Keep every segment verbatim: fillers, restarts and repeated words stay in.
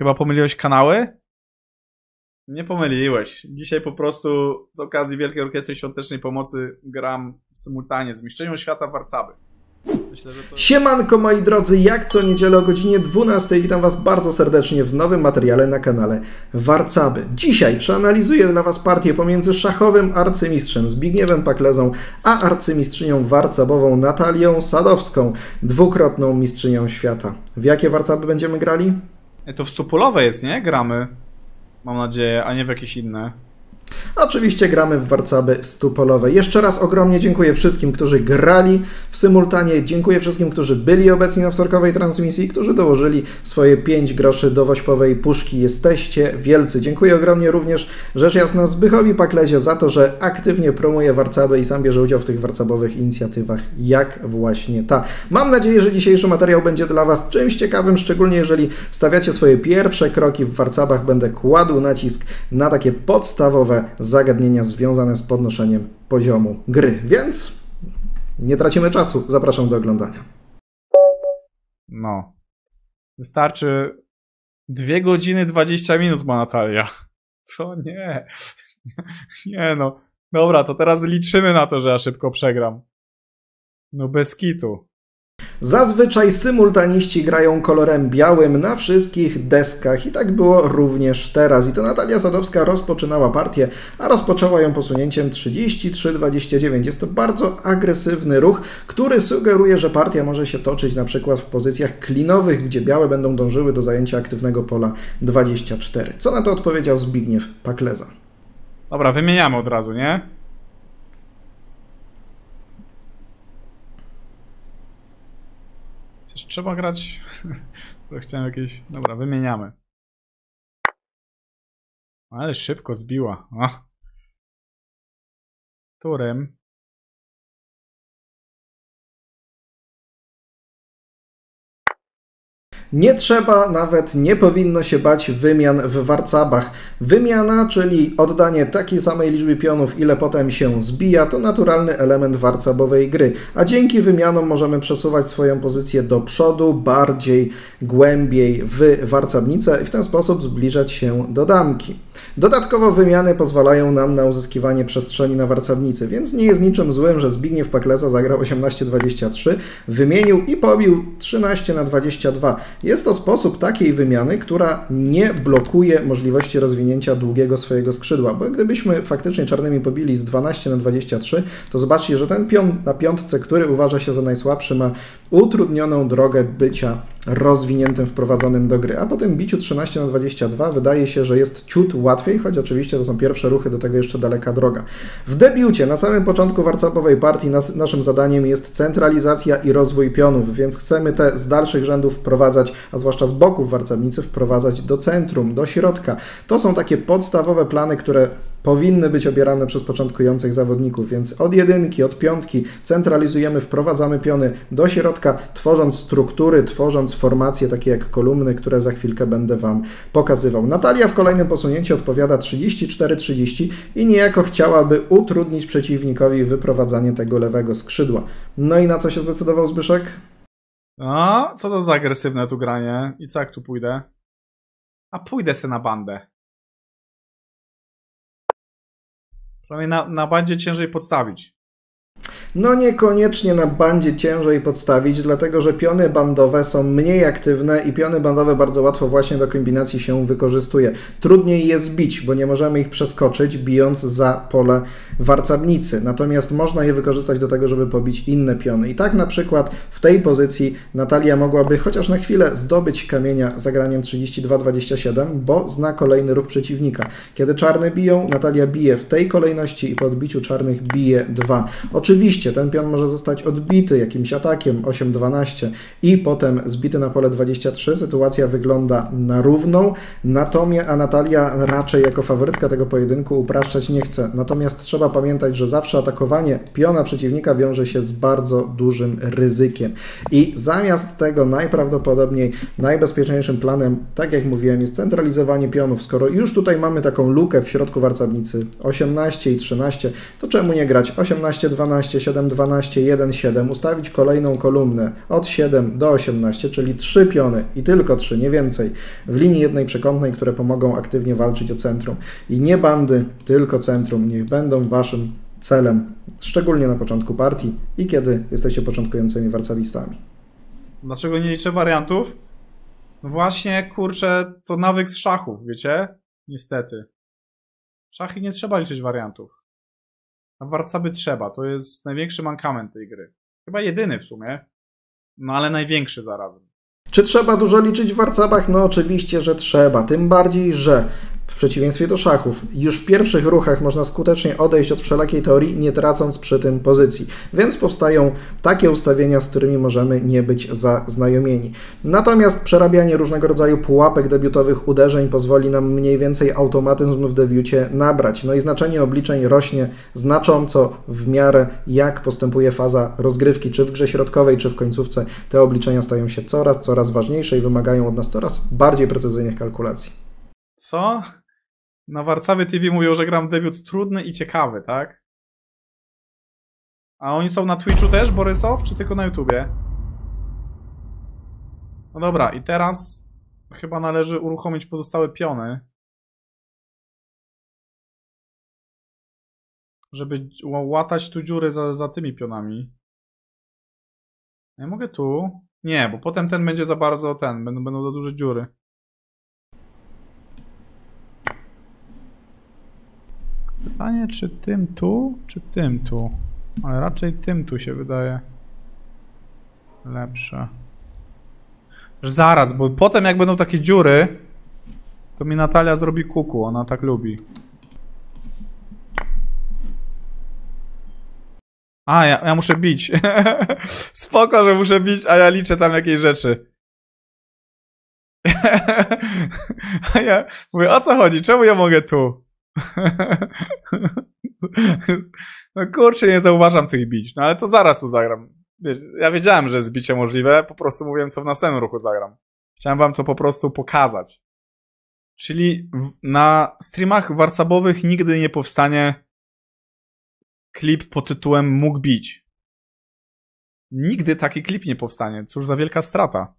Chyba pomyliłeś kanały? Nie pomyliłeś. Dzisiaj po prostu z okazji Wielkiej Orkiestry Świątecznej Pomocy gram symultanie z Mistrzynią Świata Warcaby. Myślę, że to... Siemanko moi drodzy, jak co niedzielę o godzinie dwunastej witam Was bardzo serdecznie w nowym materiale na kanale Warcaby. Dzisiaj przeanalizuję dla Was partię pomiędzy szachowym arcymistrzem Zbigniewem Paklezą a arcymistrzynią warcabową Natalią Sadowską, dwukrotną mistrzynią świata. W jakie warcaby będziemy grali? To w stupulowe jest, nie? Gramy. Mam nadzieję, a nie w jakieś inne. Oczywiście gramy w warcaby stupolowe. Jeszcze raz ogromnie dziękuję wszystkim, którzy grali w symultanie. Dziękuję wszystkim, którzy byli obecni na wtorkowej transmisji, którzy dołożyli swoje pięć groszy do wośpowej puszki. Jesteście wielcy. Dziękuję ogromnie również rzecz jasna Zbychowi Paklezie za to, że aktywnie promuje warcaby i sam bierze udział w tych warcabowych inicjatywach, jak właśnie ta. Mam nadzieję, że dzisiejszy materiał będzie dla Was czymś ciekawym, szczególnie jeżeli stawiacie swoje pierwsze kroki w warcabach. Będę kładł nacisk na takie podstawowe zagadnienia związane z podnoszeniem poziomu gry. Więc nie tracimy czasu. Zapraszam do oglądania. No. Wystarczy dwie godziny dwadzieścia minut ma Natalia. Co? Nie. Nie no. Dobra, to teraz liczymy na to, że ja szybko przegram. No bez kitu. Zazwyczaj symultaniści grają kolorem białym na wszystkich deskach i tak było również teraz. I to Natalia Sadowska rozpoczynała partię, a rozpoczęła ją posunięciem trzydzieści trzy dwadzieścia dziewięć. Jest to bardzo agresywny ruch, który sugeruje, że partia może się toczyć na przykład w pozycjach klinowych, gdzie białe będą dążyły do zajęcia aktywnego pola dwadzieścia cztery. Co na to odpowiedział Zbigniew Pakleza? Dobra, wymieniamy od razu, nie? Trzeba grać. Chciałem jakieś. Dobra, wymieniamy. Ale szybko zbiła. O. Turem. Nie trzeba, nawet nie powinno się bać wymian w warcabach. Wymiana, czyli oddanie takiej samej liczby pionów, ile potem się zbija, to naturalny element warcabowej gry. A dzięki wymianom możemy przesuwać swoją pozycję do przodu, bardziej, głębiej w warcabnicę i w ten sposób zbliżać się do damki. Dodatkowo wymiany pozwalają nam na uzyskiwanie przestrzeni na warcabnicy, więc nie jest niczym złym, że Zbigniew Pakleza zagrał osiemnaście dwadzieścia trzy, wymienił i pobił trzynaście na dwadzieścia dwa. Jest to sposób takiej wymiany, która nie blokuje możliwości rozwinięcia długiego swojego skrzydła, bo gdybyśmy faktycznie czarnymi pobili z dwanaście na dwadzieścia trzy, to zobaczcie, że ten pion na piątce, który uważa się za najsłabszy, ma utrudnioną drogę bycia rozwiniętym, wprowadzonym do gry, a po tym biciu trzynaście na dwadzieścia dwa wydaje się, że jest ciut łatwiej, choć oczywiście to są pierwsze ruchy, do tego jeszcze daleka droga. W debiucie, na samym początku warcabowej partii nas, naszym zadaniem jest centralizacja i rozwój pionów, więc chcemy te z dalszych rzędów wprowadzać, a zwłaszcza z boków warcabnicy wprowadzać do centrum, do środka. To są takie podstawowe plany, które powinny być obierane przez początkujących zawodników, więc od jedynki, od piątki centralizujemy, wprowadzamy piony do środka, tworząc struktury, tworząc formacje takie jak kolumny, które za chwilkę będę Wam pokazywał. Natalia w kolejnym posunięciu odpowiada trzydzieści cztery trzydzieści i niejako chciałaby utrudnić przeciwnikowi wyprowadzanie tego lewego skrzydła. No i na co się zdecydował Zbyszek? A co to za agresywne tu granie? I co jak tu pójdę? A pójdę se na bandę. Na, na bandzie ciężej podstawić. No niekoniecznie na bandzie ciężej podstawić, dlatego że piony bandowe są mniej aktywne i piony bandowe bardzo łatwo właśnie do kombinacji się wykorzystuje. Trudniej je zbić, bo nie możemy ich przeskoczyć, bijąc za pole warcabnicy. Natomiast można je wykorzystać do tego, żeby pobić inne piony. I tak na przykład w tej pozycji Natalia mogłaby chociaż na chwilę zdobyć kamienia zagraniem trzydzieści dwa dwadzieścia siedem, bo zna kolejny ruch przeciwnika. Kiedy czarne biją, Natalia bije w tej kolejności i po odbiciu czarnych bije dwa. Oczywiście ten pion może zostać odbity jakimś atakiem osiem dwanaście i potem zbity na pole dwadzieścia trzy. Sytuacja wygląda na równą, natomiast, a Natalia raczej jako faworytka tego pojedynku upraszczać nie chce. Natomiast trzeba pamiętać, że zawsze atakowanie piona przeciwnika wiąże się z bardzo dużym ryzykiem. I zamiast tego najprawdopodobniej najbezpieczniejszym planem, tak jak mówiłem, jest centralizowanie pionów. Skoro już tutaj mamy taką lukę w środku warcabnicy osiemnaście i trzynaście, to czemu nie grać osiemnaście dwanaście, siedem, dwanaście, jeden, siedem ustawić kolejną kolumnę od siedem do osiemnastu, czyli trzy piony i tylko trzy, nie więcej, w linii jednej przekątnej, które pomogą aktywnie walczyć o centrum. I nie bandy, tylko centrum, niech będą waszym celem, szczególnie na początku partii i kiedy jesteście początkującymi warcalistami. Dlaczego nie liczę wariantów? No właśnie, kurczę, to nawyk z szachów, wiecie? Niestety. W szachy nie trzeba liczyć wariantów. A w warcaby trzeba, to jest największy mankament tej gry. Chyba jedyny w sumie, no ale największy zarazem. Czy trzeba dużo liczyć w warcabach? No oczywiście, że trzeba. Tym bardziej, że w przeciwieństwie do szachów, już w pierwszych ruchach można skutecznie odejść od wszelakiej teorii, nie tracąc przy tym pozycji. Więc powstają takie ustawienia, z którymi możemy nie być zaznajomieni. Natomiast przerabianie różnego rodzaju pułapek debiutowych uderzeń pozwoli nam mniej więcej automatyzm w debiucie nabrać. No i znaczenie obliczeń rośnie znacząco w miarę jak postępuje faza rozgrywki, czy w grze środkowej, czy w końcówce. Te obliczenia stają się coraz, coraz ważniejsze i wymagają od nas coraz bardziej precyzyjnych kalkulacji. Co? Na Warcaby T V mówią, że gram debiut trudny i ciekawy, tak? A oni są na Twitchu też, Borysow, czy tylko na YouTubie? No dobra, i teraz chyba należy uruchomić pozostałe piony. Żeby łatać tu dziury za, za tymi pionami. Ja mogę tu? Nie, bo potem ten będzie za bardzo ten, będą, będą za duże dziury. Pytanie, czy tym tu, czy tym tu? Ale raczej tym tu się wydaje lepsze. Zaraz, bo potem jak będą takie dziury, to mi Natalia zrobi kuku, ona tak lubi. A, ja, ja muszę bić. Spoko, że muszę bić, a ja liczę tam jakieś rzeczy. A ja mówię, o co chodzi? Czemu ja mogę tu? No kurczę, nie zauważam tych bić. No ale to zaraz tu zagram. Ja wiedziałem, że jest bicie możliwe. Po prostu mówiłem, co w następnym ruchu zagram. Chciałem wam to po prostu pokazać. Czyli w, na streamach warcabowych nigdy nie powstanie klip pod tytułem mógł bić. Nigdy taki klip nie powstanie. Cóż za wielka strata.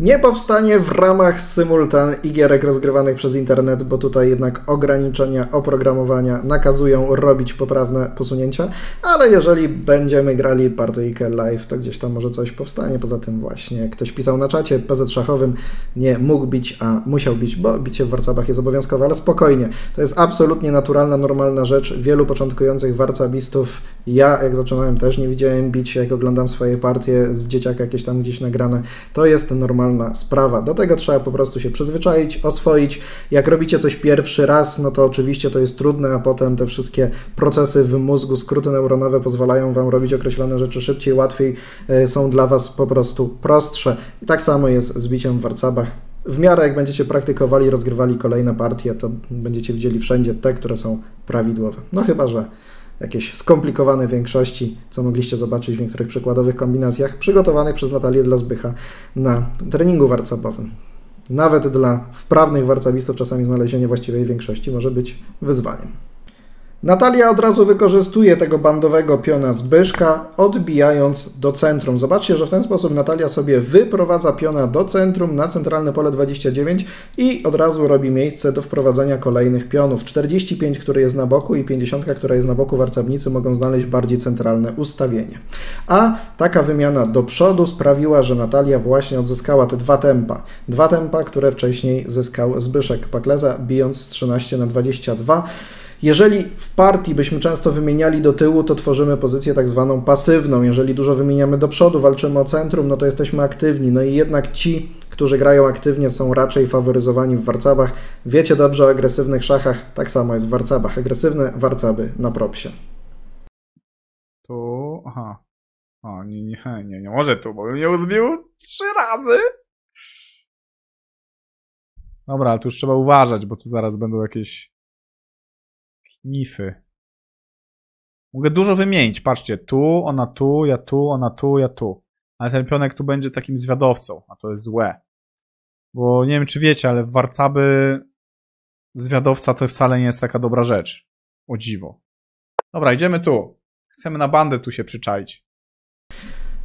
Nie powstanie w ramach symultan i gierek rozgrywanych przez internet, bo tutaj jednak ograniczenia oprogramowania nakazują robić poprawne posunięcia, ale jeżeli będziemy grali partyjkę live, to gdzieś tam może coś powstanie. Poza tym właśnie, jak ktoś pisał na czacie, P Z szachowym nie mógł bić, a musiał bić, bo bicie w warcabach jest obowiązkowe, ale spokojnie. To jest absolutnie naturalna, normalna rzecz. Wielu początkujących warcabistów, ja jak zaczynałem też nie widziałem bicia, jak oglądam swoje partie z dzieciaka jakieś tam gdzieś nagrane, to jest normalne. Sprawa. Do tego trzeba po prostu się przyzwyczaić, oswoić. Jak robicie coś pierwszy raz, no to oczywiście to jest trudne, a potem te wszystkie procesy w mózgu, skróty neuronowe pozwalają wam robić określone rzeczy szybciej, łatwiej, są dla was po prostu prostsze. I tak samo jest z biciem w warcabach. W miarę jak będziecie praktykowali, rozgrywali kolejne partie, to będziecie widzieli wszędzie te, które są prawidłowe. No chyba że jakieś skomplikowane większości, co mogliście zobaczyć w niektórych przykładowych kombinacjach przygotowanych przez Natalię dla Zbycha na treningu warcabowym. Nawet dla wprawnych warcabistów czasami znalezienie właściwej większości może być wyzwaniem. Natalia od razu wykorzystuje tego bandowego piona Zbyszka, odbijając do centrum. Zobaczcie, że w ten sposób Natalia sobie wyprowadza piona do centrum, na centralne pole dwadzieścia dziewięć i od razu robi miejsce do wprowadzenia kolejnych pionów. czterdzieści pięć, który jest na boku i pięćdziesiąt, która jest na boku, warcabnicy mogą znaleźć bardziej centralne ustawienie. A taka wymiana do przodu sprawiła, że Natalia właśnie odzyskała te dwa tempa. Dwa tempa, które wcześniej zyskał Zbyszek Pakleza, bijąc z trzynaście na dwadzieścia dwa. Jeżeli w partii byśmy często wymieniali do tyłu, to tworzymy pozycję tak zwaną pasywną. Jeżeli dużo wymieniamy do przodu, walczymy o centrum, no to jesteśmy aktywni. No i jednak ci, którzy grają aktywnie, są raczej faworyzowani w warcabach. Wiecie dobrze o agresywnych szachach, tak samo jest w warcabach. Agresywne warcaby na propsie. Tu, aha. O, nie, nie, nie, nie może tu, bo bym mnie uzbił trzy razy. Dobra, ale tu już trzeba uważać, bo tu zaraz będą jakieś nify. Mogę dużo wymienić. Patrzcie, tu, ona tu, ja tu, ona tu, ja tu. Ale ten pionek tu będzie takim zwiadowcą, a to jest złe. Bo nie wiem, czy wiecie, ale w warcaby zwiadowca to wcale nie jest taka dobra rzecz. O dziwo. Dobra, idziemy tu. chcemy na bandę tu się przyczaić.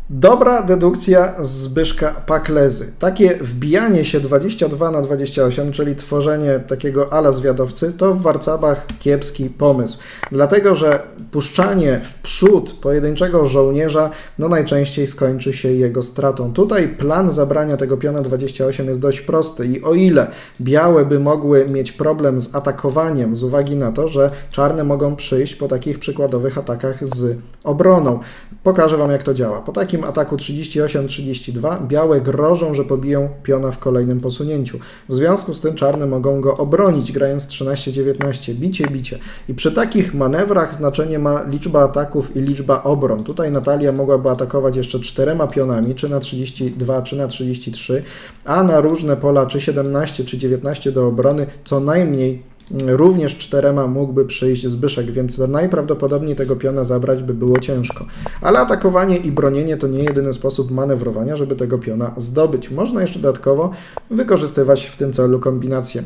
Dobra dedukcja Zbyszka Paklezy. Takie wbijanie się dwadzieścia dwa na dwadzieścia osiem, czyli tworzenie takiego ala zwiadowcy, to w Warcabach kiepski pomysł. Dlatego, że puszczanie w przód pojedynczego żołnierza no najczęściej skończy się jego stratą. Tutaj plan zabrania tego piona dwadzieścia osiem jest dość prosty i o ile białe by mogły mieć problem z atakowaniem z uwagi na to, że czarne mogą przyjść po takich przykładowych atakach z obroną. Pokażę Wam, jak to działa. Po takim ataku trzydzieści osiem trzydzieści dwa białe grożą, że pobiją piona w kolejnym posunięciu. W związku z tym czarne mogą go obronić, grając trzynaście dziewiętnaście, bicie, bicie. I przy takich manewrach znaczenie ma liczba ataków i liczba obron. Tutaj Natalia mogłaby atakować jeszcze czterema pionami, czy na trzydzieści dwa, czy na trzydzieści trzy, a na różne pola, czy siedemnaście, czy dziewiętnaście do obrony, co najmniej również czterema mógłby przyjść Zbyszek, więc najprawdopodobniej tego piona zabrać by było ciężko. Ale atakowanie i bronienie to nie jedyny sposób manewrowania, żeby tego piona zdobyć. Można jeszcze dodatkowo wykorzystywać w tym celu kombinację.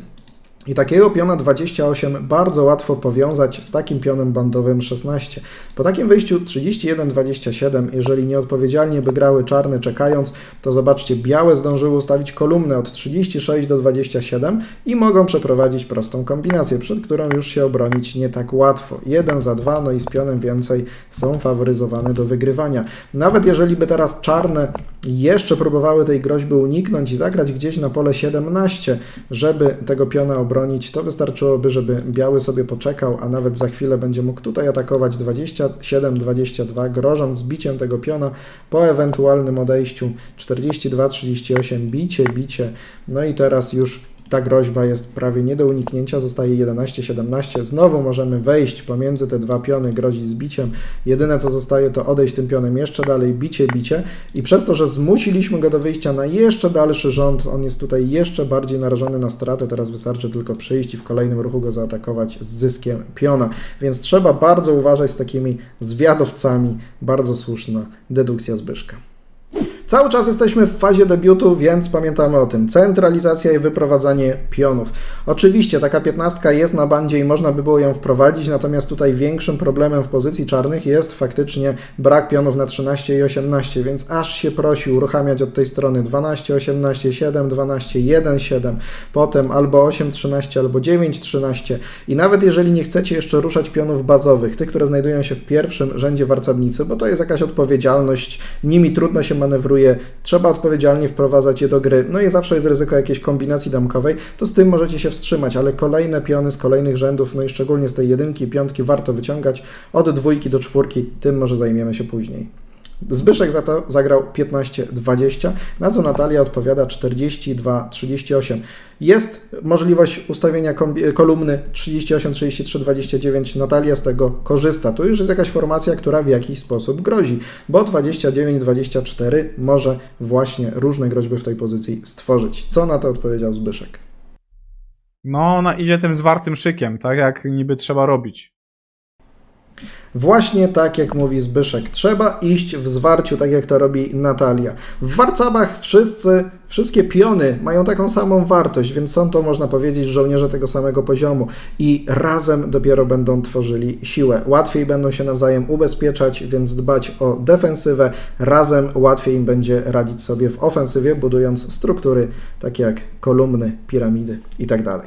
I takiego piona dwadzieścia osiem bardzo łatwo powiązać z takim pionem bandowym szesnaście. Po takim wyjściu trzydzieści jeden dwadzieścia siedem, jeżeli nieodpowiedzialnie by grały czarne czekając, to zobaczcie, białe zdążyły ustawić kolumnę od trzydzieści sześć do dwudziestu siedmiu i mogą przeprowadzić prostą kombinację, przed którą już się obronić nie tak łatwo. jeden za dwa, no i z pionem więcej są faworyzowane do wygrywania. Nawet jeżeli by teraz czarne jeszcze próbowały tej groźby uniknąć i zagrać gdzieś na pole siedemnaście, żeby tego piona obronić, to wystarczyłoby, żeby biały sobie poczekał, a nawet za chwilę będzie mógł tutaj atakować dwadzieścia siedem dwadzieścia dwa, grożąc zbiciem tego piona po ewentualnym odejściu czterdzieści dwa trzydzieści osiem, bicie, bicie, no i teraz już ta groźba jest prawie nie do uniknięcia, zostaje jedenaście siedemnaście, znowu możemy wejść pomiędzy te dwa piony, grozić z biciem, jedyne co zostaje to odejść tym pionem jeszcze dalej, bicie, bicie i przez to, że zmusiliśmy go do wyjścia na jeszcze dalszy rząd, on jest tutaj jeszcze bardziej narażony na stratę, teraz wystarczy tylko przyjść i w kolejnym ruchu go zaatakować z zyskiem piona, więc trzeba bardzo uważać z takimi zwiadowcami, bardzo słuszna dedukcja Zbyszka. Cały czas jesteśmy w fazie debiutu, więc pamiętamy o tym. Centralizacja i wyprowadzanie pionów. Oczywiście taka piętnastka jest na bandzie i można by było ją wprowadzić, natomiast tutaj większym problemem w pozycji czarnych jest faktycznie brak pionów na trzynaście i osiemnaście, więc aż się prosi uruchamiać od tej strony dwanaście osiemnaście siedem, dwanaście jeden siedem, potem albo osiem trzynaście, albo dziewięć trzynaście i nawet jeżeli nie chcecie jeszcze ruszać pionów bazowych, tych, które znajdują się w pierwszym rzędzie warcabnicy, bo to jest jakaś odpowiedzialność, nimi trudno się manewrować, trzeba odpowiedzialnie wprowadzać je do gry, no i zawsze jest ryzyko jakiejś kombinacji damkowej, to z tym możecie się wstrzymać, ale kolejne piony z kolejnych rzędów, no i szczególnie z tej jedynki i piątki warto wyciągać od dwójki do czwórki, tym może zajmiemy się później. Zbyszek za to zagrał piętnaście dwadzieścia, na co Natalia odpowiada czterdzieści dwa trzydzieści osiem. Jest możliwość ustawienia kolumny trzydzieści osiem trzydzieści trzy dwadzieścia dziewięć, Natalia z tego korzysta. Tu już jest jakaś formacja, która w jakiś sposób grozi, bo dwadzieścia dziewięć dwadzieścia cztery może właśnie różne groźby w tej pozycji stworzyć. Co na to odpowiedział Zbyszek? No, ona idzie tym zwartym szykiem, tak jak niby trzeba robić. Właśnie tak jak mówi Zbyszek, trzeba iść w zwarciu, tak jak to robi Natalia. W warcabach wszyscy, wszystkie piony mają taką samą wartość, więc są to, można powiedzieć, żołnierze tego samego poziomu i razem dopiero będą tworzyli siłę. Łatwiej będą się nawzajem ubezpieczać, więc dbać o defensywę. Razem łatwiej im będzie radzić sobie w ofensywie, budując struktury takie jak kolumny, piramidy itd.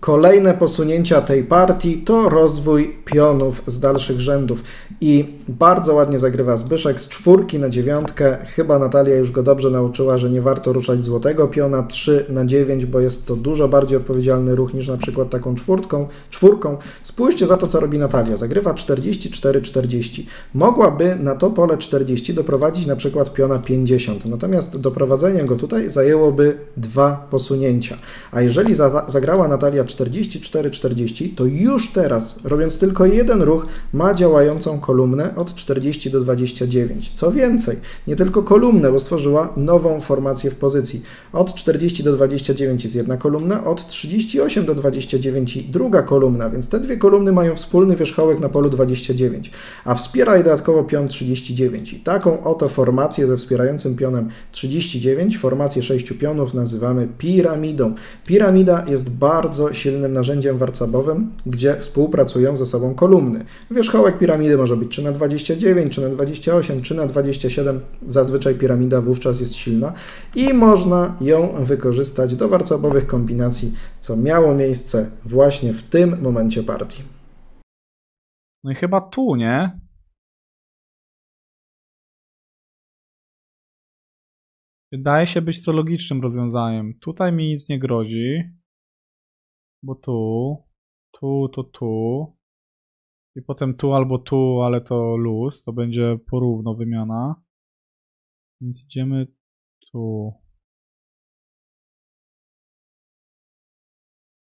Kolejne posunięcia tej partii to rozwój pionów z dalszych rzędów i bardzo ładnie zagrywa Zbyszek z czwórki na dziewiątkę. Chyba Natalia już go dobrze nauczyła, że nie warto ruszać złotego piona trzy na dziewięć, bo jest to dużo bardziej odpowiedzialny ruch niż na przykład taką czwórką. czwórką. Spójrzcie za to, co robi Natalia. Zagrywa czterdzieści cztery czterdzieści. Mogłaby na to pole czterdzieści doprowadzić na przykład piona pięćdziesiąt, natomiast doprowadzenie go tutaj zajęłoby dwa posunięcia. A jeżeli za zagrała Natalia czterdzieści cztery czterdzieści, to już teraz, robiąc tylko jeden ruch, ma działającą kolumnę od czterdzieści do dwudziestu dziewięciu. Co więcej, nie tylko kolumnę, bo stworzyła nową formację w pozycji. Od czterdziestu do dwudziestu dziewięciu jest jedna kolumna, od trzydziestu ośmiu do dwudziestu dziewięciu druga kolumna, więc te dwie kolumny mają wspólny wierzchołek na polu dwadzieścia dziewięć, a wspiera je dodatkowo pion trzydzieści dziewięć. I taką oto formację ze wspierającym pionem trzydzieści dziewięć, formację sześciu pionów nazywamy piramidą. Piramida jest bardzo silna silnym narzędziem warcabowym, gdzie współpracują ze sobą kolumny. Wierzchołek piramidy może być trzy na dwadzieścia dziewięć, trzy na dwadzieścia osiem, trzy na dwadzieścia siedem. Zazwyczaj piramida wówczas jest silna i można ją wykorzystać do warcabowych kombinacji, co miało miejsce właśnie w tym momencie partii. No i chyba tu, nie? Wydaje się być to logicznym rozwiązaniem. Tutaj mi nic nie grozi, bo tu, tu, tu, tu i potem tu albo tu, ale to luz, to będzie porówno wymiana. Więc idziemy tu.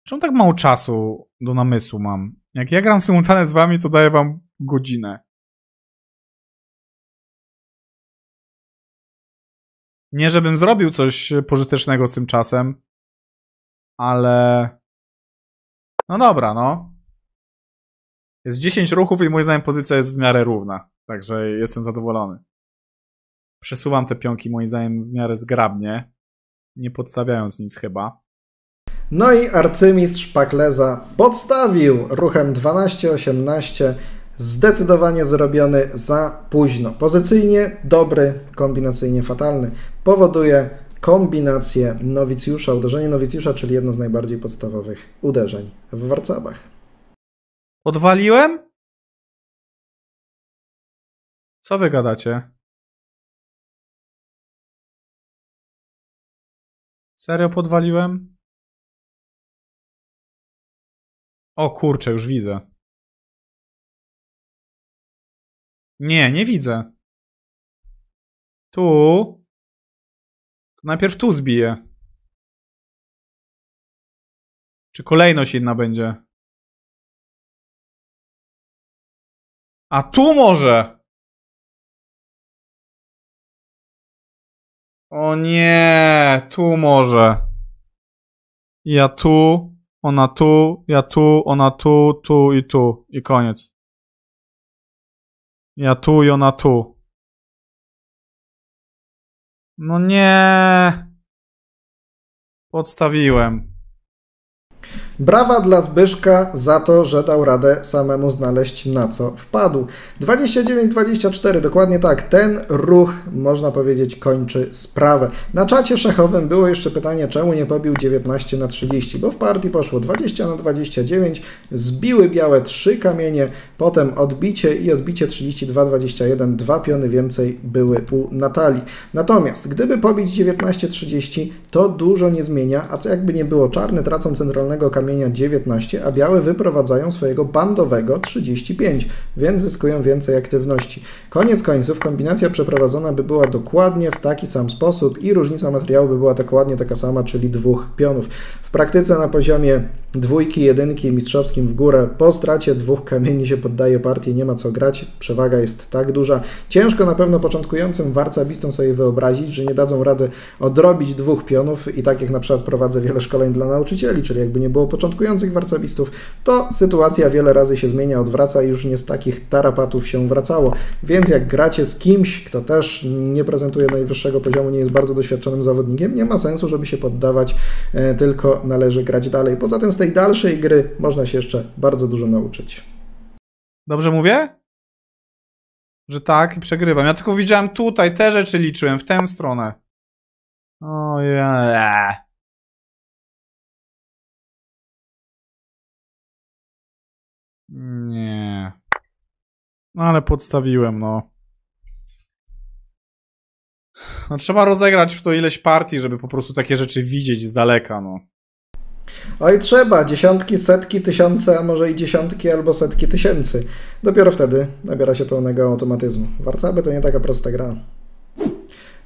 Czemu tak mało czasu do namysłu mam? Jak ja gram symultane z wami, to daję wam godzinę. Nie, żebym zrobił coś pożytecznego z tym czasem, ale... No dobra, no. Jest dziesięć ruchów i moim zdaniem pozycja jest w miarę równa, także jestem zadowolony. Przesuwam te pionki moim zdaniem w miarę zgrabnie, nie podstawiając nic chyba. No i arcymistrz Pakleza podstawił ruchem dwanaście osiemnaście. Zdecydowanie zrobiony za późno. Pozycyjnie dobry, kombinacyjnie fatalny. Powoduje kombinację nowicjusza, uderzenie nowicjusza, czyli jedno z najbardziej podstawowych uderzeń w warcabach. Odwaliłem? Co wy gadacie? Serio podwaliłem? O kurczę, już widzę. Nie, nie widzę. Tu. Najpierw tu zbiję. Czy kolejność inna będzie? A tu może! O nie, tu może. Ja tu, ona tu, ja tu, ona tu, tu i tu. I koniec. Ja tu i ona tu. No nie. Podstawiłem. Brawa dla Zbyszka za to, że dał radę samemu znaleźć, na co wpadł. dwadzieścia dziewięć dwadzieścia cztery, dokładnie tak. Ten ruch, można powiedzieć, kończy sprawę. Na czacie szachowym było jeszcze pytanie, czemu nie pobił dziewiętnaście na trzydzieści, bo w partii poszło dwadzieścia na dwadzieścia dziewięć, zbiły białe trzy kamienie, potem odbicie i odbicie trzydzieści dwa dwadzieścia jeden, dwa piony więcej były u Natalii. Natomiast gdyby pobić dziewiętnaście trzydzieści, to dużo nie zmienia, a co jakby nie było, czarne tracą centralnego kamienia dziewiętnaście, a białe wyprowadzają swojego bandowego trzydzieści pięć, więc zyskują więcej aktywności. Koniec końców kombinacja przeprowadzona by była dokładnie w taki sam sposób i różnica materiału by była dokładnie taka sama, czyli dwóch pionów. W praktyce na poziomie dwójki, jedynki mistrzowskim w górę po stracie dwóch kamieni się poddaje partię, nie ma co grać, przewaga jest tak duża. Ciężko na pewno początkującym warcabistom sobie wyobrazić, że nie dadzą rady odrobić dwóch pionów i tak jak na przykład prowadzę wiele szkoleń dla nauczycieli, czyli jakby nie było początkujących warcabistów, to sytuacja wiele razy się zmienia, odwraca i już nie z takich tarapatów się wracało. Więc jak gracie z kimś, kto też nie prezentuje najwyższego poziomu, nie jest bardzo doświadczonym zawodnikiem, nie ma sensu, żeby się poddawać, tylko należy grać dalej. Poza tym z tej dalszej gry można się jeszcze bardzo dużo nauczyć. Dobrze mówię? Że tak i przegrywam. Ja tylko widziałem tutaj, te rzeczy liczyłem, w tę stronę. O ja. Nie. No ale podstawiłem, no. No trzeba rozegrać w to ileś partii, żeby po prostu takie rzeczy widzieć z daleka, no. Oj, trzeba. Dziesiątki, setki, tysiące, a może i dziesiątki albo setki tysięcy. Dopiero wtedy nabiera się pełnego automatyzmu. Warcaby to nie taka prosta gra.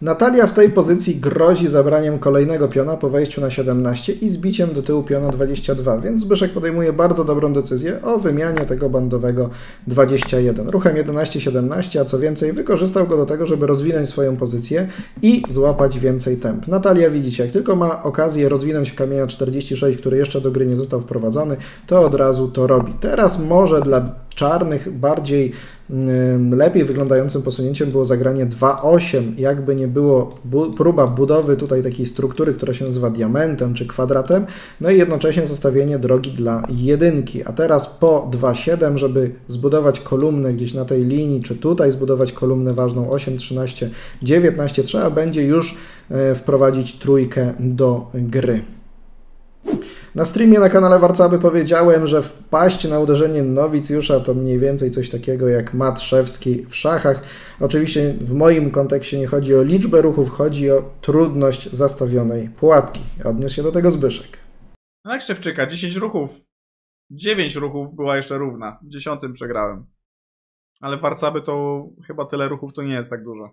Natalia w tej pozycji grozi zabraniem kolejnego piona po wejściu na siedemnaście i zbiciem do tyłu piona dwadzieścia dwa, więc Zbyszek podejmuje bardzo dobrą decyzję o wymianie tego bandowego dwadzieścia jeden. Ruchem jedenaście siedemnaście, a co więcej wykorzystał go do tego, żeby rozwinąć swoją pozycję i złapać więcej temp. Natalia, widzicie, jak tylko ma okazję rozwinąć kamienia czterdzieści sześć, który jeszcze do gry nie został wprowadzony, to od razu to robi. Teraz może dla czarnych bardziej lepiej wyglądającym posunięciem było zagranie dwa osiem, jakby nie było bu próba budowy tutaj takiej struktury, która się nazywa diamentem czy kwadratem, no i jednocześnie zostawienie drogi dla jedynki. A teraz po dwa siedem, żeby zbudować kolumnę gdzieś na tej linii, czy tutaj zbudować kolumnę ważną osiem, trzynaście, dziewiętnaście, trzeba będzie już e, wprowadzić trójkę do gry. Na streamie na kanale Warcaby powiedziałem, że wpaść na uderzenie nowicjusza to mniej więcej coś takiego jak mat szewski w szachach. Oczywiście w moim kontekście nie chodzi o liczbę ruchów, chodzi o trudność zastawionej pułapki. Odniósł się do tego Zbyszek. No jak Szewczyka, dziesięć ruchów. dziewięć ruchów była jeszcze równa. W dziesiątym przegrałem. Ale Warcaby to chyba tyle ruchów to nie jest tak dużo.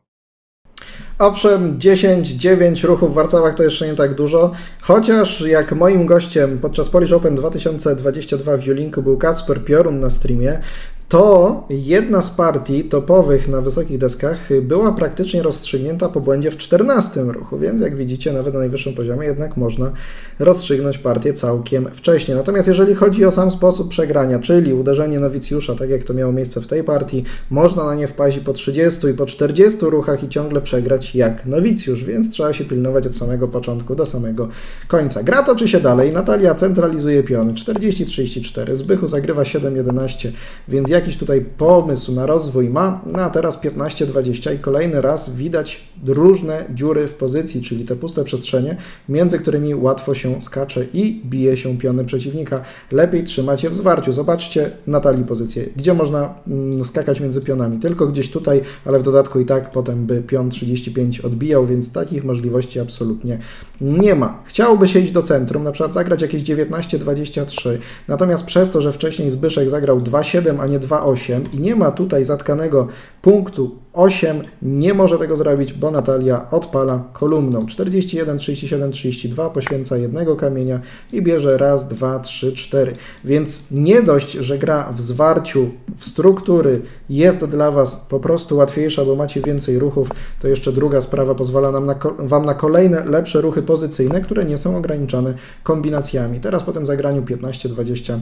Owszem, dziesięć, dziewięć ruchów w Warcabach to jeszcze nie tak dużo, chociaż jak moim gościem podczas Polish Open dwa tysiące dwudziestego drugiego w Wielinku był Kacper Piorun na streamie, to jedna z partii topowych na wysokich deskach była praktycznie rozstrzygnięta po błędzie w czternastym ruchu, więc jak widzicie nawet na najwyższym poziomie jednak można rozstrzygnąć partię całkiem wcześnie. Natomiast jeżeli chodzi o sam sposób przegrania, czyli uderzenie nowicjusza, tak jak to miało miejsce w tej partii, można na nie wpaść po trzydziestu i po czterdziestu ruchach i ciągle przegrać jak nowicjusz, więc trzeba się pilnować od samego początku do samego końca. Gra toczy się dalej, Natalia centralizuje piony czterdzieści trzydzieści cztery, Zbychu zagrywa siedem jedenaście, więc jakiś tutaj pomysł na rozwój ma, no a teraz piętnaście dwadzieścia i kolejny raz widać różne dziury w pozycji, czyli te puste przestrzenie, między którymi łatwo się skacze i bije się piony przeciwnika. Lepiej trzymać je w zwarciu. Zobaczcie Natalii pozycję, gdzie można mm, skakać między pionami, tylko gdzieś tutaj, ale w dodatku i tak potem by pion trzydzieści pięć odbijał, więc takich możliwości absolutnie nie ma. Chciałoby się iść do centrum, na przykład zagrać jakieś dziewiętnaście dwadzieścia trzy, natomiast przez to, że wcześniej Zbyszek zagrał dwa siedem, a nie dwa osiem i nie ma tutaj zatkanego punktu osiem, nie może tego zrobić, bo Natalia odpala kolumną czterdzieści jeden, trzydzieści siedem, trzydzieści dwa, poświęca jednego kamienia i bierze raz, dwa, trzy, cztery. Więc nie dość, że gra w zwarciu, w struktury jest dla Was po prostu łatwiejsza, bo macie więcej ruchów, to jeszcze druga sprawa pozwala nam na, Wam na kolejne lepsze ruchy pozycyjne, które nie są ograniczane kombinacjami. Teraz po tym zagraniu piętnaście dwadzieścia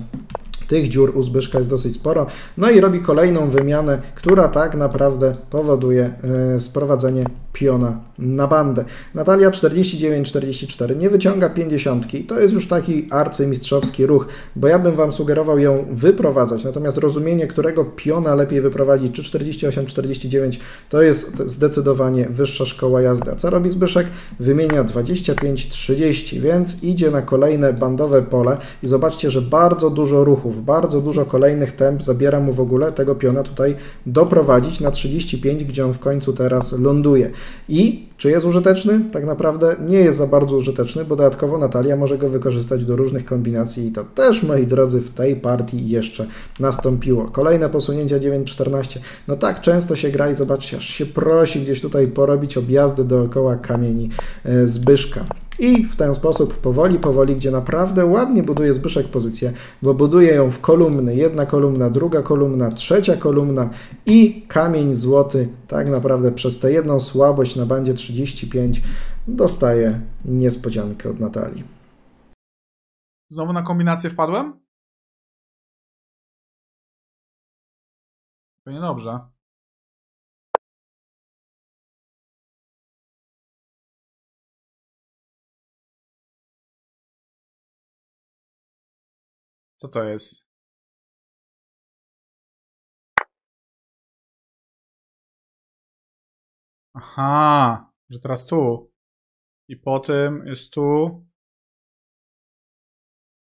tych dziur u Zbyszka jest dosyć sporo. No i robi kolejną wymianę, która tak naprawdę powoduje yy, sprowadzenie piona na bandę. Natalia czterdzieści dziewięć czterdzieści cztery nie wyciąga pięćdziesiątki. To jest już taki arcymistrzowski ruch, bo ja bym Wam sugerował ją wyprowadzać. Natomiast rozumienie, którego piona lepiej wyprowadzić, czy czterdzieści osiem czterdzieści dziewięć, to jest zdecydowanie wyższa szkoła jazdy. A co robi Zbyszek? Wymienia dwadzieścia pięć trzydzieści, więc idzie na kolejne bandowe pole i zobaczcie, że bardzo dużo ruchów, bardzo dużo kolejnych temp zabiera mu w ogóle tego piona tutaj doprowadzić na trzydzieści pięć, gdzie on w końcu teraz ląduje. I czy jest użyteczny? Tak naprawdę nie jest za bardzo użyteczny, bo dodatkowo Natalia może go wykorzystać do różnych kombinacji i to też, moi drodzy, w tej partii jeszcze nastąpiło. Kolejne posunięcia dziewięć czternaście. No tak często się gra i zobaczcie, aż się prosi gdzieś tutaj porobić objazdy dookoła kamieni Zbyszka. I w ten sposób powoli, powoli, gdzie naprawdę ładnie buduje Zbyszek pozycję, bo buduje ją w kolumny, jedna kolumna, druga kolumna, trzecia kolumna i kamień złoty tak naprawdę przez tę jedną słabość na bandzie trzydzieści pięć dostaje niespodziankę od Natalii. Znowu na kombinację wpadłem? To niedobrze. Co to jest? Aha, że teraz tu. I po tym jest tu.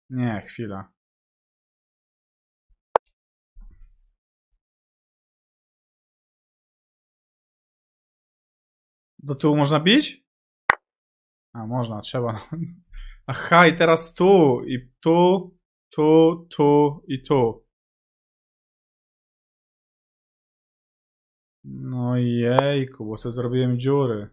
Nie, chwila. Do tyłu można bić? A, można, trzeba. Aha, i teraz tu. I tu. Tu, tu i tu. No jejku, bo sobie zrobiłem dziury.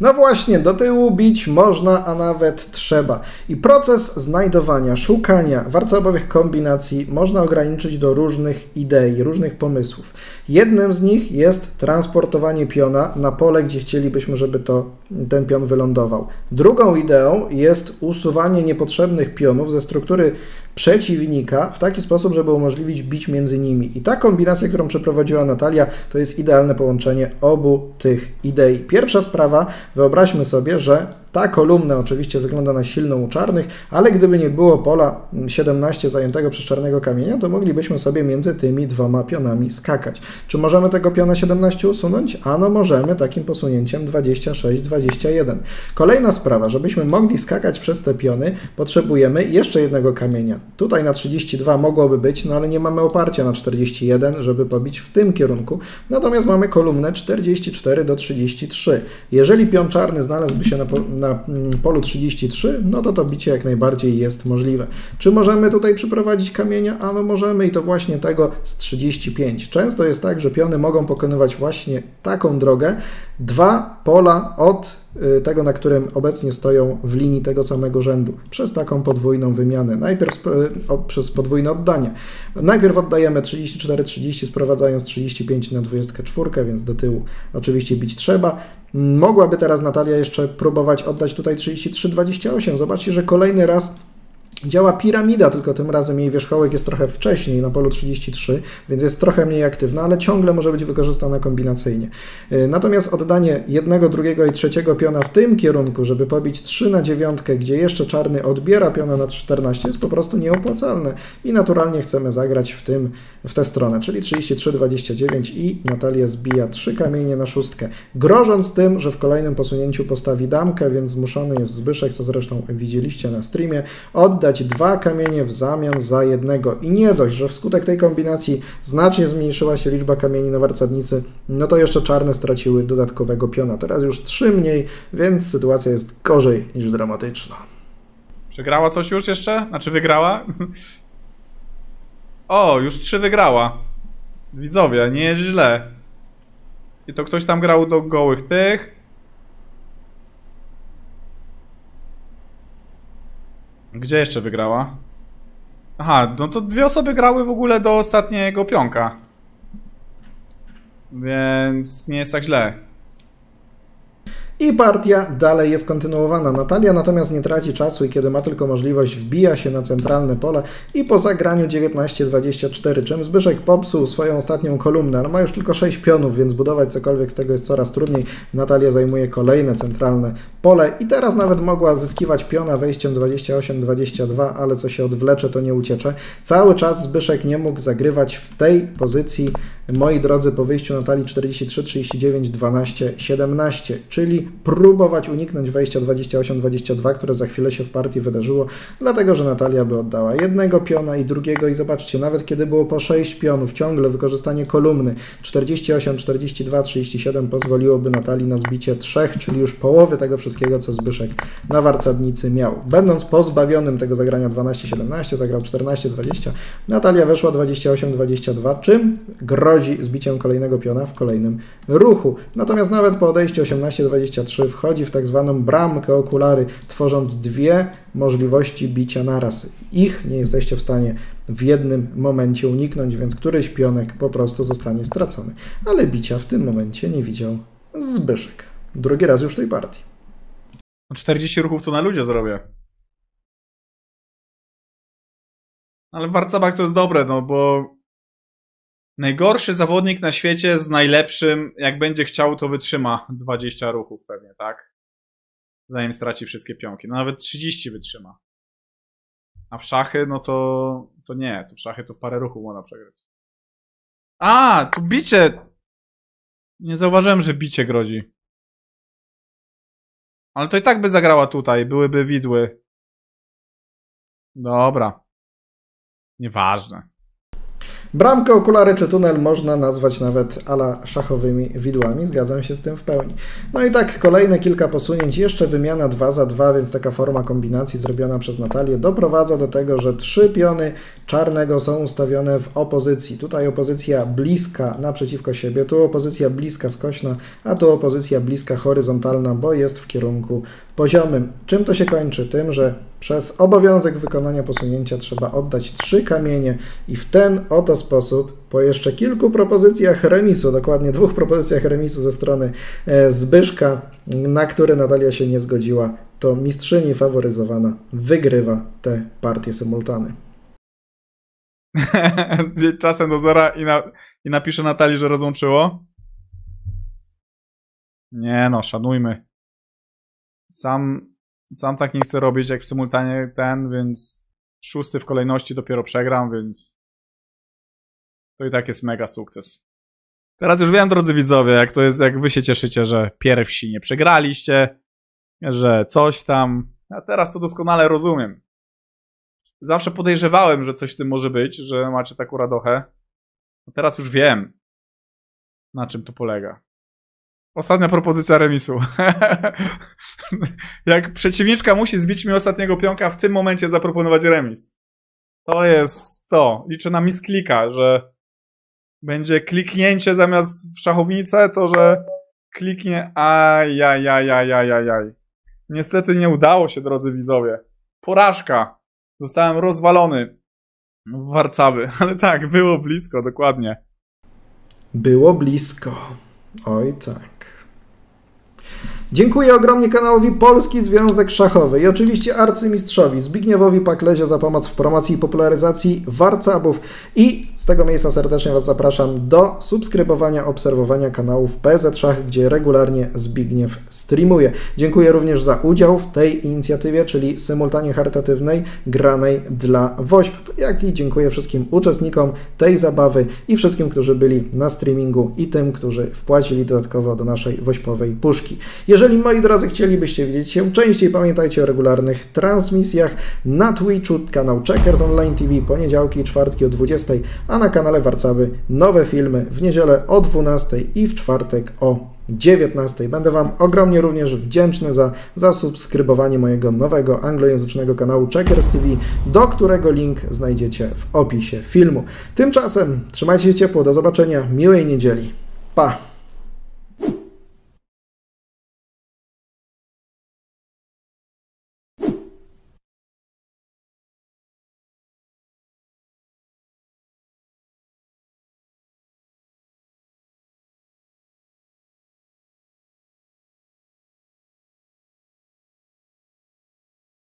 No właśnie, do tyłu bić można, a nawet trzeba. I proces znajdowania, szukania warcabowych kombinacji można ograniczyć do różnych idei, różnych pomysłów. Jednym z nich jest transportowanie piona na pole, gdzie chcielibyśmy, żeby to, ten pion wylądował. Drugą ideą jest usuwanie niepotrzebnych pionów ze struktury przeciwnika w taki sposób, żeby umożliwić bić między nimi. I ta kombinacja, którą przeprowadziła Natalia, to jest idealne połączenie obu tych idei. Pierwsza sprawa, wyobraźmy sobie, że ta kolumna oczywiście wygląda na silną u czarnych, ale gdyby nie było pola siedemnaście zajętego przez czarnego kamienia, to moglibyśmy sobie między tymi dwoma pionami skakać. Czy możemy tego piona siedemnaście usunąć? Ano możemy takim posunięciem dwadzieścia sześć dwadzieścia jeden. Kolejna sprawa, żebyśmy mogli skakać przez te piony, potrzebujemy jeszcze jednego kamienia. Tutaj na trzydzieści dwa mogłoby być, no ale nie mamy oparcia na czterdzieści jeden, żeby pobić w tym kierunku. Natomiast mamy kolumnę czterdzieści cztery do trzydzieści trzy. Jeżeli pion czarny znalazłby się na, po, na polu trzydzieści trzy, no to to bicie jak najbardziej jest możliwe. Czy możemy tutaj przyprowadzić kamienia? Ano możemy i to właśnie tego z trzydzieści pięć. Często jest tak, że piony mogą pokonywać właśnie taką drogę. Dwa pola od tego, na którym obecnie stoją w linii tego samego rzędu, przez taką podwójną wymianę, najpierw o, przez podwójne oddanie. Najpierw oddajemy trzydzieści cztery trzydzieści, sprowadzając trzydzieści pięć na dwadzieścia cztery, więc do tyłu oczywiście bić trzeba. Mogłaby teraz Natalia jeszcze próbować oddać tutaj trzydzieści trzy dwadzieścia osiem. Zobaczcie, że kolejny raz działa piramida, tylko tym razem jej wierzchołek jest trochę wcześniej na polu trzydzieści trzy, więc jest trochę mniej aktywna, ale ciągle może być wykorzystana kombinacyjnie. Natomiast oddanie jednego, drugiego i trzeciego piona w tym kierunku, żeby pobić trzy na dziewiątkę, gdzie jeszcze czarny odbiera piona na czternaście, jest po prostu nieopłacalne i naturalnie chcemy zagrać w, tym, w tę stronę, czyli trzydzieści trzy dwadzieścia dziewięć i Natalia zbija trzy kamienie na szóstkę, grożąc tym, że w kolejnym posunięciu postawi damkę, więc zmuszony jest Zbyszek, co zresztą widzieliście na streamie, oddać dwa kamienie w zamian za jednego. I nie dość, że wskutek tej kombinacji znacznie zmniejszyła się liczba kamieni na warcownicy, no to jeszcze czarne straciły dodatkowego piona. Teraz już trzy mniej, więc sytuacja jest gorzej niż dramatyczna. Przegrała coś już jeszcze? Znaczy wygrała? O, już trzy wygrała. Widzowie, nie jest źle. I to ktoś tam grał do gołych tych. Gdzie jeszcze wygrała? Aha, no to dwie osoby grały w ogóle do ostatniego pionka. Więc nie jest tak źle. I partia dalej jest kontynuowana. Natalia natomiast nie traci czasu i kiedy ma tylko możliwość, wbija się na centralne pole i po zagraniu dziewiętnaście dwadzieścia cztery, czym Zbyszek popsuł swoją ostatnią kolumnę, ale ma już tylko sześć pionów, więc budować cokolwiek z tego jest coraz trudniej. Natalia zajmuje kolejne centralne pole i teraz nawet mogła zyskiwać piona wejściem dwadzieścia osiem dwadzieścia dwa, ale co się odwlecze, to nie uciecze. Cały czas Zbyszek nie mógł zagrywać w tej pozycji, moi drodzy, po wyjściu Natalii czterdzieści trzy trzydzieści dziewięć dwanaście siedemnaście, czyli próbować uniknąć wejścia dwadzieścia osiem dwadzieścia dwa, które za chwilę się w partii wydarzyło, dlatego że Natalia by oddała jednego piona i drugiego i zobaczcie, nawet kiedy było po sześć pionów, ciągle wykorzystanie kolumny czterdzieści osiem czterdzieści dwa trzydzieści siedem pozwoliłoby Natalii na zbicie trzech, czyli już połowy tego wszystkiego, co Zbyszek na warcadnicy miał. Będąc pozbawionym tego zagrania dwanaście siedemnaście, zagrał czternaście dwadzieścia, Natalia weszła dwadzieścia osiem dwadzieścia dwa, czym grozi zbiciem kolejnego piona w kolejnym ruchu. Natomiast nawet po odejściu osiemnaście dwadzieścia wchodzi w tak zwaną bramkę okulary, tworząc dwie możliwości bicia naraz. Ich nie jesteście w stanie w jednym momencie uniknąć, więc któryś pionek po prostu zostanie stracony. Ale bicia w tym momencie nie widział Zbyszek. Drugi raz już tej partii. czterdzieści ruchów to na ludzie zrobię. Ale w warcabach to jest dobre, no bo najgorszy zawodnik na świecie z najlepszym, jak będzie chciał, to wytrzyma dwadzieścia ruchów pewnie, tak? Zanim straci wszystkie pionki. No nawet trzydzieści wytrzyma. A w szachy, no to... to nie, to w szachy to w parę ruchów można przegrać. A, tu bicie! Nie zauważyłem, że bicie grozi. Ale to i tak by zagrała tutaj, byłyby widły. Dobra. Nieważne. Bramkę, okulary czy tunel można nazwać nawet a la szachowymi widłami. Zgadzam się z tym w pełni. No i tak kolejne kilka posunięć. Jeszcze wymiana dwa za dwa, więc taka forma kombinacji zrobiona przez Natalię doprowadza do tego, że trzy piony czarnego są ustawione w opozycji. Tutaj opozycja bliska naprzeciwko siebie, tu opozycja bliska skośna, a tu opozycja bliska horyzontalna, bo jest w kierunku poziomym. Czym to się kończy? Tym, że przez obowiązek wykonania posunięcia trzeba oddać trzy kamienie i w ten oto sposób po jeszcze kilku propozycjach remisu, dokładnie dwóch propozycjach remisu ze strony Zbyszka, na które Natalia się nie zgodziła, to mistrzyni faworyzowana wygrywa te partie symultany. Zjedź czasem do zera i, na, i napiszę Natalii, że rozłączyło. Nie no, szanujmy. Sam, sam tak nie chcę robić jak w symultanie ten, więc szósty w kolejności dopiero przegram, więc to i tak jest mega sukces. Teraz już wiem, drodzy widzowie, jak to jest, jak wy się cieszycie, że pierwsi nie przegraliście, że coś tam. A teraz to doskonale rozumiem. Zawsze podejrzewałem, że coś w tym może być, że macie taką radochę. A teraz już wiem, na czym to polega. Ostatnia propozycja remisu. Jak przeciwniczka musi zbić mi ostatniego pionka, w tym momencie zaproponować remis. To jest to. Liczę na misklika, że będzie kliknięcie zamiast w szachownicę, to że kliknie ajajajajajajaj. Niestety nie udało się, drodzy widzowie. Porażka. Zostałem rozwalony w Warcaby. Ale tak, było blisko, dokładnie. Było blisko. Oj tak. Dziękuję ogromnie kanałowi Polski Związek Szachowy i oczywiście arcymistrzowi Zbigniewowi Paklezie za pomoc w promocji i popularyzacji warcabów i z tego miejsca serdecznie Was zapraszam do subskrybowania, obserwowania kanałów P Z Szach, gdzie regularnie Zbigniew streamuje. Dziękuję również za udział w tej inicjatywie, czyli symultanie charytatywnej granej dla WOŚP, jak i dziękuję wszystkim uczestnikom tej zabawy i wszystkim, którzy byli na streamingu i tym, którzy wpłacili dodatkowo do naszej wośpowej puszki. Jeżeli, moi drodzy, chcielibyście widzieć się częściej, pamiętajcie o regularnych transmisjach na Twitchu, kanał Checkers Online T V, poniedziałki i czwartki o dwudziestej, a na kanale Warcaby nowe filmy w niedzielę o dwunastej i w czwartek o dziewiętnastej. Będę Wam ogromnie również wdzięczny za zasubskrybowanie mojego nowego anglojęzycznego kanału Checkers T V, do którego link znajdziecie w opisie filmu. Tymczasem trzymajcie się ciepło, do zobaczenia, miłej niedzieli, pa!